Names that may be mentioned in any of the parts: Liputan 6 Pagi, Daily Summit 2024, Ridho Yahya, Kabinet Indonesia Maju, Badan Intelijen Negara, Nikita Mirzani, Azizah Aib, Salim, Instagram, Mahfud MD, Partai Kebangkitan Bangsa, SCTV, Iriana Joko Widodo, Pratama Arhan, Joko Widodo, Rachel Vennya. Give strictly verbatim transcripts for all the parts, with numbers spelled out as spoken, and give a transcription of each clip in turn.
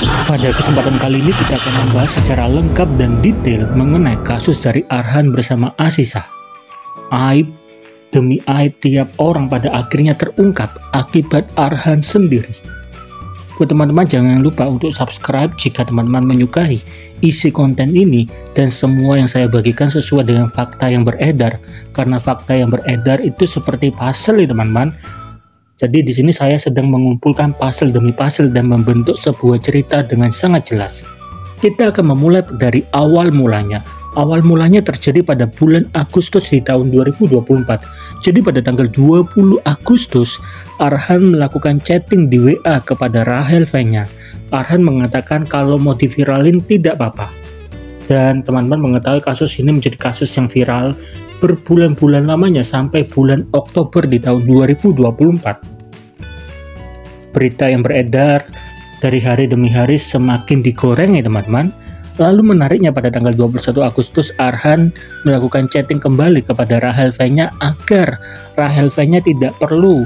Pada kesempatan kali ini kita akan membahas secara lengkap dan detail mengenai kasus dari Arhan bersama Azizah. Aib demi aib tiap orang pada akhirnya terungkap akibat Arhan sendiri. Buat teman-teman jangan lupa untuk subscribe jika teman-teman menyukai isi konten ini dan semua yang saya bagikan sesuai dengan fakta yang beredar, karena fakta yang beredar itu seperti puzzle ya teman-teman. Jadi di sini saya sedang mengumpulkan puzzle demi puzzle dan membentuk sebuah cerita dengan sangat jelas. Kita akan memulai dari awal mulanya. Awal mulanya terjadi pada bulan Agustus di tahun dua ribu dua puluh empat. Jadi pada tanggal dua puluh Agustus, Arhan melakukan chatting di W A kepada Rachel Vennya. Arhan mengatakan kalau mau diviralin tidak apa-apa. Dan teman-teman mengetahui kasus ini menjadi kasus yang viral berbulan-bulan lamanya sampai bulan Oktober di tahun dua ribu dua puluh empat. Berita yang beredar dari hari demi hari semakin digoreng ya teman-teman. Lalu menariknya pada tanggal dua puluh satu Agustus Arhan melakukan chatting kembali kepada Rachel Vennya agar Rachel Vennya tidak perlu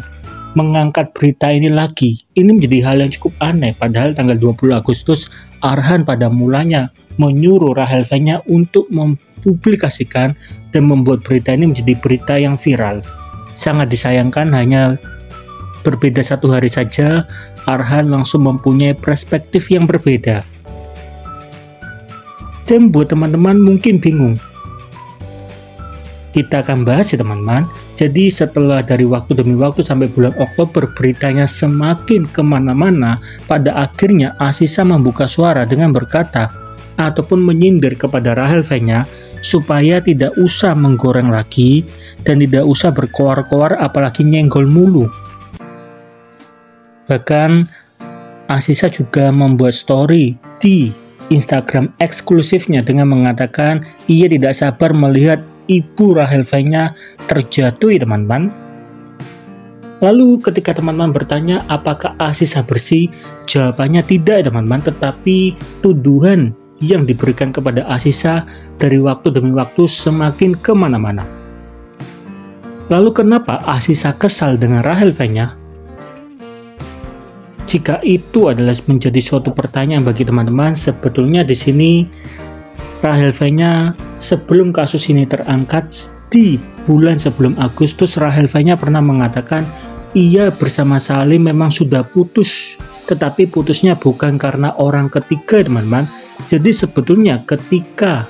mengangkat berita ini lagi. Ini menjadi hal yang cukup aneh, padahal tanggal dua puluh Agustus Arhan pada mulanya menyuruh Rachel Vennya untuk mempublikasikan dan membuat berita ini menjadi berita yang viral. Sangat disayangkan, hanya berbeda satu hari saja Arhan langsung mempunyai perspektif yang berbeda. Dan buat teman-teman mungkin bingung, kita akan bahas ya teman-teman. Jadi setelah dari waktu demi waktu sampai bulan Oktober beritanya semakin kemana-mana, pada akhirnya Azizah membuka suara dengan berkata ataupun menyindir kepada Rachel Vennya supaya tidak usah menggoreng lagi dan tidak usah berkoar-koar apalagi nyenggol mulu. Bahkan Azizah juga membuat story di Instagram eksklusifnya dengan mengatakan ia tidak sabar melihat ibu Rachel Vennya terjatuh ya teman-teman. Lalu ketika teman-teman bertanya apakah Azizah bersih, jawabannya tidak ya teman-teman, tetapi tuduhan yang diberikan kepada Azizah dari waktu demi waktu semakin kemana-mana. Lalu kenapa Azizah kesal dengan Rachel Vennya? Jika itu adalah menjadi suatu pertanyaan bagi teman-teman, sebetulnya di sini Rachel Vennya sebelum kasus ini terangkat di bulan sebelum Agustus, Rachel Vennya pernah mengatakan ia bersama Salim memang sudah putus, tetapi putusnya bukan karena orang ketiga teman-teman. Jadi sebetulnya ketika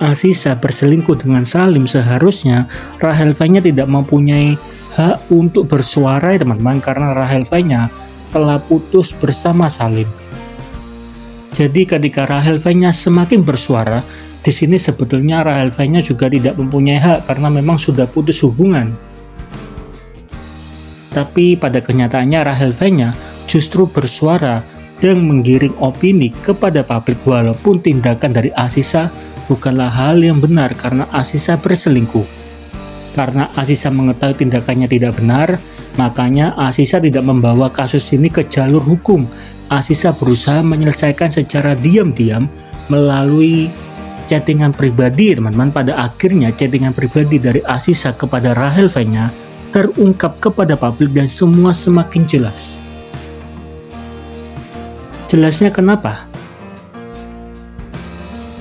Azizah berselingkuh dengan Salim, seharusnya Rachel Vennya tidak mempunyai hak untuk bersuara teman-teman, karena Rachel Vennya telah putus bersama Salim. Jadi ketika Rachel Vennya semakin bersuara, di sini sebetulnya Rachel Vennya juga tidak mempunyai hak karena memang sudah putus hubungan. Tapi pada kenyataannya Rachel Vennya justru bersuara dan menggiring opini kepada publik walaupun tindakan dari Azizah bukanlah hal yang benar karena Azizah berselingkuh. Karena Azizah mengetahui tindakannya tidak benar, makanya Azizah tidak membawa kasus ini ke jalur hukum. Azizah berusaha menyelesaikan secara diam-diam melalui chattingan pribadi teman-teman. Pada akhirnya chattingan pribadi dari Azizah kepada Rachel Vennya terungkap kepada publik dan semua semakin jelas. Jelasnya kenapa?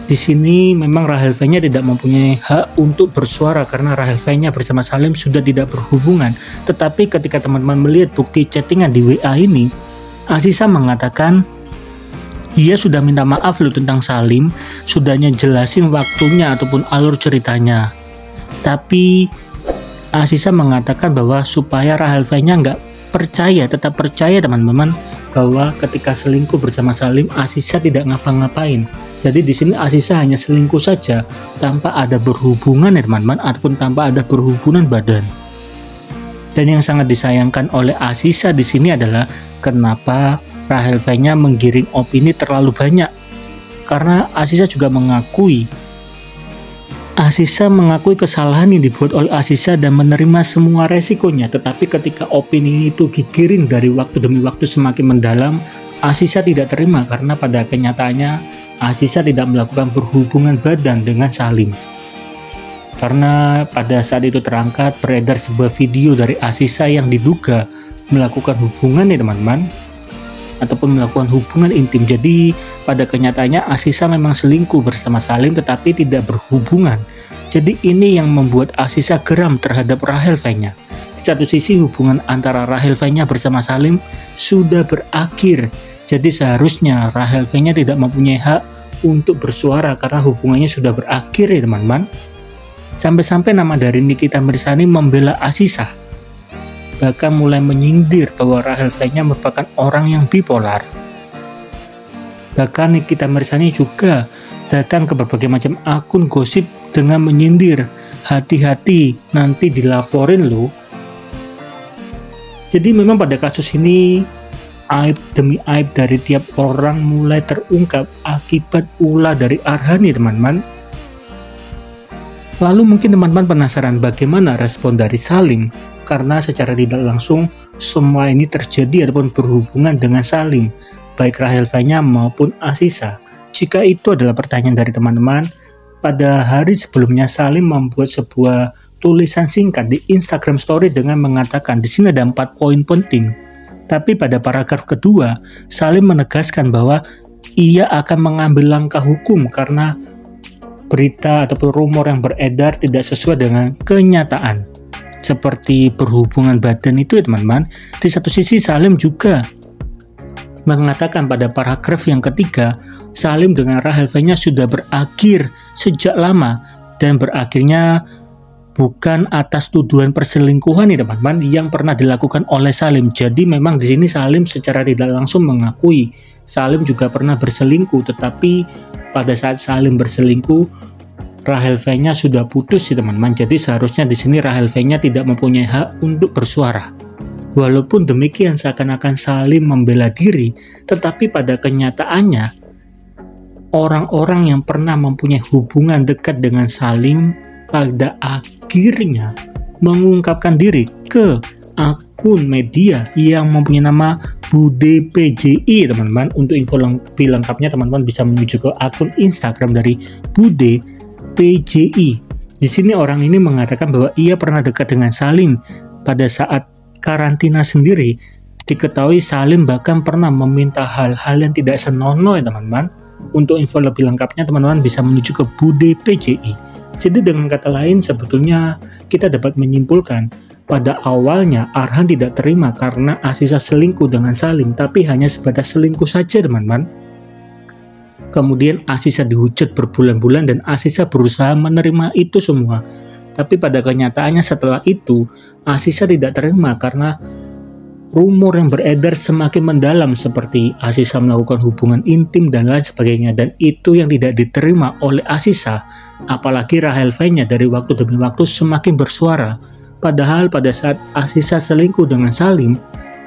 Di sini memang Rachel Vennya tidak mempunyai hak untuk bersuara karena Rachel Vennya bersama Salim sudah tidak berhubungan. Tetapi ketika teman-teman melihat bukti chattingan di W A ini, Azizah mengatakan dia sudah minta maaf lu tentang Salim, sudahnya jelasin waktunya ataupun alur ceritanya. Tapi Azizah mengatakan bahwa supaya Rachel Vennya nggak percaya, tetap percaya teman-teman, bahwa ketika selingkuh bersama Salim Azizah tidak ngapa-ngapain. Jadi di sini Azizah hanya selingkuh saja tanpa ada berhubungan ya teman-teman, ataupun tanpa ada berhubungan badan. Dan yang sangat disayangkan oleh Azizah di sini adalah kenapa Rachel Vennya menggiring opini terlalu banyak. Karena Azizah juga mengakui, Azizah mengakui kesalahan yang dibuat oleh Azizah dan menerima semua resikonya. Tetapi ketika opini itu digiring dari waktu demi waktu semakin mendalam, Azizah tidak terima karena pada kenyataannya Azizah tidak melakukan berhubungan badan dengan Salim. Karena pada saat itu terangkat beredar sebuah video dari Azizah yang diduga melakukan hubungan ya teman-teman. ataupun melakukan hubungan intim. Jadi pada kenyataannya Azizah memang selingkuh bersama Salim tetapi tidak berhubungan. Jadi ini yang membuat Azizah geram terhadap Rachel Vennya. Di satu sisi hubungan antara Rachel Vennya bersama Salim sudah berakhir. Jadi seharusnya Rachel Vennya tidak mempunyai hak untuk bersuara karena hubungannya sudah berakhir ya teman-teman. Sampai-sampai nama dari Nikita Mirzani membela Azizah. Bahkan mulai menyindir bahwa Rachel Vennya merupakan orang yang bipolar. Bahkan Nikita Mirzani juga datang ke berbagai macam akun gosip dengan menyindir, hati-hati nanti dilaporin lo. Jadi memang pada kasus ini aib demi aib dari tiap orang mulai terungkap akibat ulah dari Arhan ya teman-teman. Lalu mungkin teman-teman penasaran bagaimana respon dari Salim, karena secara tidak langsung semua ini terjadi ataupun berhubungan dengan Salim, baik Rachel Vennya maupun Azizah. Jika itu adalah pertanyaan dari teman-teman, pada hari sebelumnya Salim membuat sebuah tulisan singkat di Instagram Story dengan mengatakan di sini ada empat poin penting. Tapi pada paragraf kedua, Salim menegaskan bahwa ia akan mengambil langkah hukum karena berita ataupun rumor yang beredar tidak sesuai dengan kenyataan. Seperti berhubungan badan itu ya teman-teman. Di satu sisi Salim juga mengatakan pada paragraf yang ketiga, Salim dengan Rachel Vennya sudah berakhir sejak lama dan berakhirnya bukan atas tuduhan perselingkuhan ya teman-teman yang pernah dilakukan oleh Salim. Jadi memang di sini Salim secara tidak langsung mengakui Salim juga pernah berselingkuh, tetapi pada saat Salim berselingkuh Rachel Vennya sudah putus ya teman-teman. Jadi seharusnya di sini Rachel Vennya tidak mempunyai hak untuk bersuara. Walaupun demikian seakan-akan Salim membela diri, tetapi pada kenyataannya orang-orang yang pernah mempunyai hubungan dekat dengan Salim pada akhirnya mengungkapkan diri ke akun media yang mempunyai nama Bude P J I teman-teman. Untuk info lebih lengkapnya teman-teman bisa menuju ke akun Instagram dari Bude P J I. Di sini orang ini mengatakan bahwa ia pernah dekat dengan Salim pada saat karantina sendiri. Diketahui Salim bahkan pernah meminta hal-hal yang tidak senonoh ya teman-teman. Untuk info lebih lengkapnya teman-teman bisa menuju ke Bude P J I. Jadi dengan kata lain sebetulnya kita dapat menyimpulkan pada awalnya Arhan tidak terima karena Azizah selingkuh dengan Salim, tapi hanya sebatas selingkuh saja teman-teman. Kemudian Azizah dihujat berbulan-bulan dan Azizah berusaha menerima itu semua. Tapi pada kenyataannya setelah itu Azizah tidak terima karena rumor yang beredar semakin mendalam seperti Azizah melakukan hubungan intim dan lain sebagainya. Dan itu yang tidak diterima oleh Azizah. Apalagi Rachel Vennya dari waktu demi waktu semakin bersuara. Padahal pada saat Azizah selingkuh dengan Salim,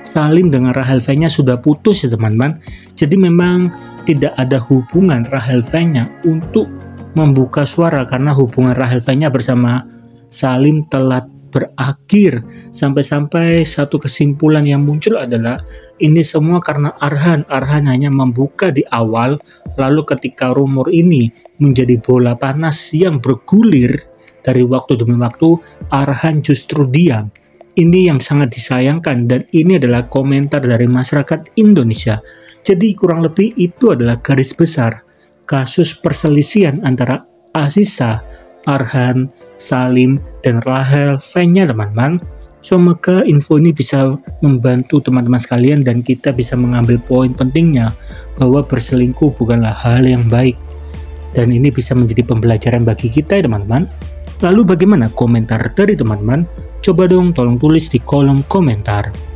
Salim dengan Rachel Vennya sudah putus ya teman-teman. Jadi memang tidak ada hubungan Rachel Vennya untuk membuka suara karena hubungan Rachel Vennya bersama Salim telah berakhir. Sampai-sampai satu kesimpulan yang muncul adalah ini semua karena Arhan. Arhan hanya membuka di awal, lalu ketika rumor ini menjadi bola panas yang bergulir dari waktu demi waktu, Arhan justru diam. Ini yang sangat disayangkan dan ini adalah komentar dari masyarakat Indonesia. Jadi kurang lebih itu adalah garis besar kasus perselisihan antara Azizah, Arhan, Salim, dan Rachel Vennya teman-teman. Semoga info ini bisa membantu teman-teman sekalian dan kita bisa mengambil poin pentingnya bahwa berselingkuh bukanlah hal yang baik. Dan ini bisa menjadi pembelajaran bagi kita ya teman-teman. Lalu bagaimana komentar dari teman-teman? Coba dong tolong tulis di kolom komentar.